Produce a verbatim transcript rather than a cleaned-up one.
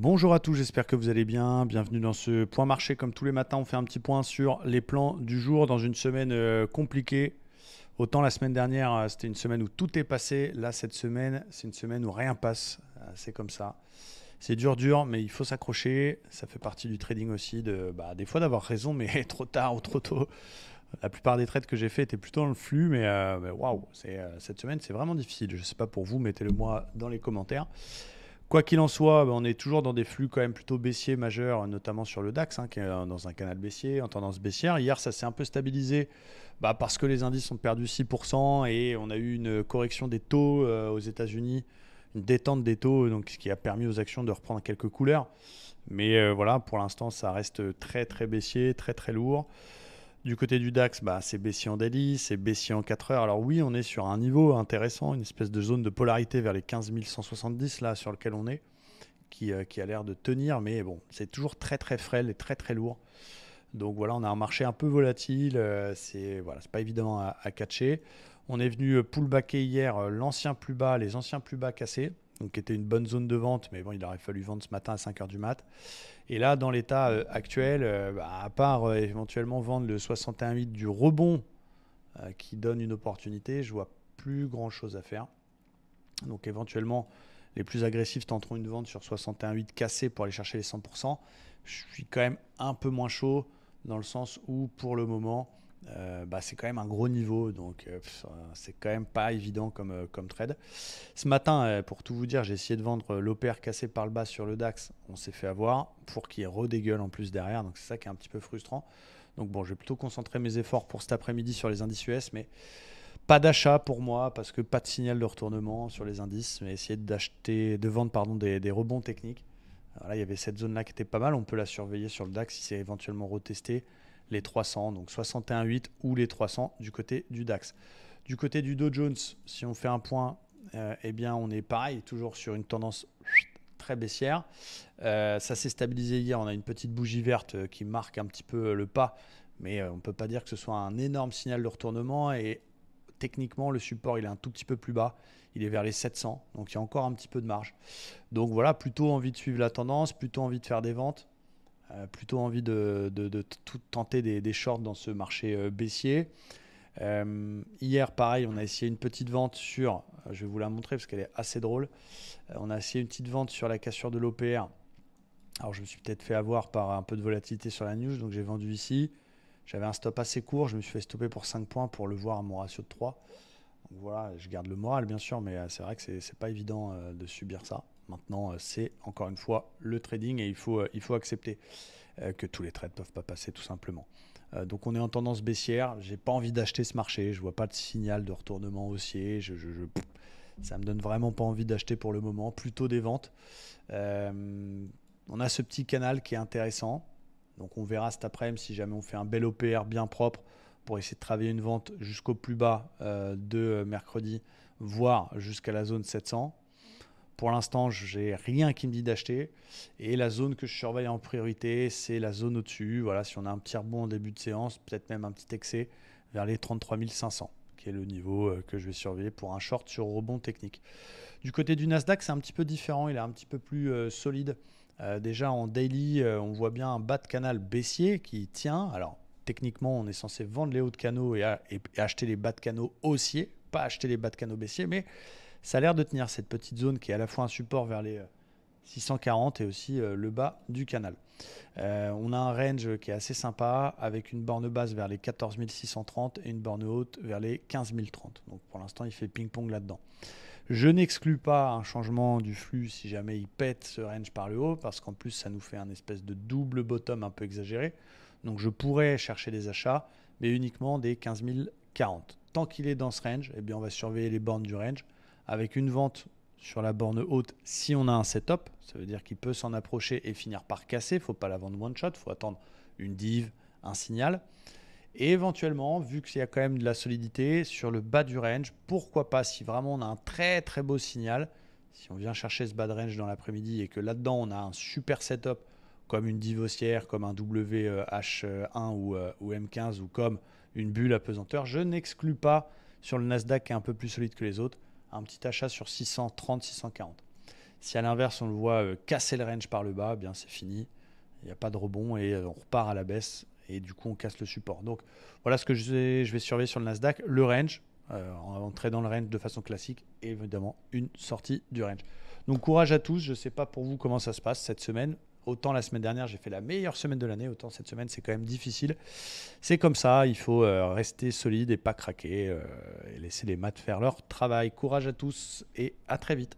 Bonjour à tous, j'espère que vous allez bien. Bienvenue dans ce point marché. Comme tous les matins, on fait un petit point sur les plans du jour dans une semaine euh, compliquée. Autant la semaine dernière, c'était une semaine où tout est passé. Là, cette semaine, c'est une semaine où rien passe. C'est comme ça. C'est dur, dur, mais il faut s'accrocher. Ça fait partie du trading aussi, de, bah, des fois d'avoir raison, mais trop tard ou trop tôt. La plupart des trades que j'ai fait étaient plutôt dans le flux, mais waouh, wow, euh, cette semaine, c'est vraiment difficile. Je ne sais pas pour vous, mettez-le moi dans les commentaires. Quoi qu'il en soit, on est toujours dans des flux quand même plutôt baissiers majeurs, notamment sur le DAX, hein, qui est dans un canal baissier, en tendance baissière. Hier, ça s'est un peu stabilisé bah, parce que les indices ont perdu six pour cent et on a eu une correction des taux euh, aux États-Unis, une détente des taux, donc, ce qui a permis aux actions de reprendre quelques couleurs. Mais euh, voilà, pour l'instant, ça reste très très baissier, très très lourd. Du côté du DAX, bah, c'est baissier en daily, c'est baissier en quatre heures. Alors oui, on est sur un niveau intéressant, une espèce de zone de polarité vers les quinze mille cent soixante-dix là sur lequel on est, qui, euh, qui a l'air de tenir, mais bon, c'est toujours très très frêle et très très lourd. Donc voilà, on a un marché un peu volatile, euh, c'est voilà, c'est pas évident à, à catcher. On est venu pullbacker hier euh, l'ancien plus bas, les anciens plus bas cassés, donc qui était une bonne zone de vente, mais bon, il aurait fallu vendre ce matin à cinq heures du mat. Et là, dans l'état euh, actuel, euh, bah, à part euh, éventuellement vendre le soixante et un virgule huit du rebond euh, qui donne une opportunité, je vois plus grand-chose à faire. Donc éventuellement, les plus agressifs tenteront une vente sur soixante et un virgule huit cassé pour aller chercher les cent pour cent. Je suis quand même un peu moins chaud dans le sens où, pour le moment, Euh, bah, c'est quand même un gros niveau, donc euh, c'est quand même pas évident comme, euh, comme trade. Ce matin, euh, pour tout vous dire, j'ai essayé de vendre euh, l'O P R cassé par le bas sur le DAX. On s'est fait avoir pour qu'il redégueule en plus derrière, donc c'est ça qui est un petit peu frustrant. Donc bon, je vais plutôt concentrer mes efforts pour cet après-midi sur les indices U S, mais pas d'achat pour moi parce que pas de signal de retournement sur les indices, mais essayer d'acheter, de vendre pardon, des, des rebonds techniques. Là, il y avait cette zone là qui était pas mal, on peut la surveiller sur le DAX si c'est éventuellement retesté. Les trois cents, donc soixante et un virgule huit ou les trois cents du côté du DAX. Du côté du Dow Jones, si on fait un point, euh, eh bien on est pareil, toujours sur une tendance très baissière. Euh, ça s'est stabilisé hier, on a une petite bougie verte qui marque un petit peu le pas, mais on ne peut pas dire que ce soit un énorme signal de retournement. Et techniquement, le support il est un tout petit peu plus bas, il est vers les sept cents, donc il y a encore un petit peu de marge. Donc voilà, plutôt envie de suivre la tendance, plutôt envie de faire des ventes. Euh, plutôt envie de, de, de tout tenter des, des shorts dans ce marché euh, baissier. Euh, hier, pareil, on a essayé une petite vente sur, euh, je vais vous la montrer parce qu'elle est assez drôle, euh, on a essayé une petite vente sur la cassure de l'O P R. Alors, je me suis peut-être fait avoir par un peu de volatilité sur la news, donc j'ai vendu ici. J'avais un stop assez court, je me suis fait stopper pour cinq points pour le voir à mon ratio de trois. Donc voilà, je garde le moral bien sûr, mais euh, c'est vrai que c'est pas évident euh, de subir ça. Maintenant, c'est encore une fois le trading et il faut, il faut accepter que tous les trades ne peuvent pas passer tout simplement. Donc, on est en tendance baissière. Je n'ai pas envie d'acheter ce marché. Je ne vois pas de signal de retournement haussier. Je, je, je, ça ne me donne vraiment pas envie d'acheter pour le moment. Plutôt des ventes. Euh, on a ce petit canal qui est intéressant. Donc, on verra cet après-midi si jamais on fait un bel O P R bien propre pour essayer de travailler une vente jusqu'au plus bas euh, de mercredi, voire jusqu'à la zone sept cents. Pour l'instant, je n'ai rien qui me dit d'acheter. Et la zone que je surveille en priorité, c'est la zone au-dessus. Voilà, si on a un petit rebond en début de séance, peut-être même un petit excès vers les trente-trois mille cinq cents, qui est le niveau que je vais surveiller pour un short sur rebond technique. Du côté du Nasdaq, c'est un petit peu différent. Il est un petit peu plus euh, solide. Euh, déjà en daily, euh, on voit bien un bas de canal baissier qui tient. Alors techniquement, on est censé vendre les hauts de canaux et, et, et acheter les bas de canaux haussiers, pas acheter les bas de canaux baissiers, mais ça a l'air de tenir cette petite zone qui est à la fois un support vers les six cent quarante et aussi le bas du canal. Euh, on a un range qui est assez sympa avec une borne basse vers les quatorze mille six cent trente et une borne haute vers les quinze mille trente. Donc pour l'instant, il fait ping-pong là-dedans. Je n'exclus pas un changement du flux si jamais il pète ce range par le haut parce qu'en plus, ça nous fait un espèce de double bottom un peu exagéré. Donc je pourrais chercher des achats, mais uniquement des quinze mille quarante. Tant qu'il est dans ce range, eh bien, on va surveiller les bornes du range, avec une vente sur la borne haute si on a un setup. Ça veut dire qu'il peut s'en approcher et finir par casser. Il ne faut pas la vendre one shot, il faut attendre une div, un signal. Et éventuellement, vu qu'il y a quand même de la solidité sur le bas du range, pourquoi pas, si vraiment on a un très très beau signal, si on vient chercher ce bas de range dans l'après-midi et que là-dedans on a un super setup comme une div haussière, comme un W H un ou, ou M quinze ou comme une bulle à pesanteur, je n'exclus pas sur le Nasdaq qui est un peu plus solide que les autres, un petit achat sur six cent trente, six cent quarante. Si à l'inverse, on le voit euh, casser le range par le bas, eh bien c'est fini. Il n'y a pas de rebond et on repart à la baisse. Et du coup, on casse le support. Donc voilà ce que je vais, je vais surveiller sur le Nasdaq. Le range, euh, en tradant le range de façon classique, et évidemment une sortie du range. Donc courage à tous. Je ne sais pas pour vous comment ça se passe cette semaine. Autant la semaine dernière, j'ai fait la meilleure semaine de l'année. Autant cette semaine, c'est quand même difficile. C'est comme ça. Il faut euh, rester solide et pas craquer. Euh, et laisser les maths faire leur travail. Courage à tous et à très vite.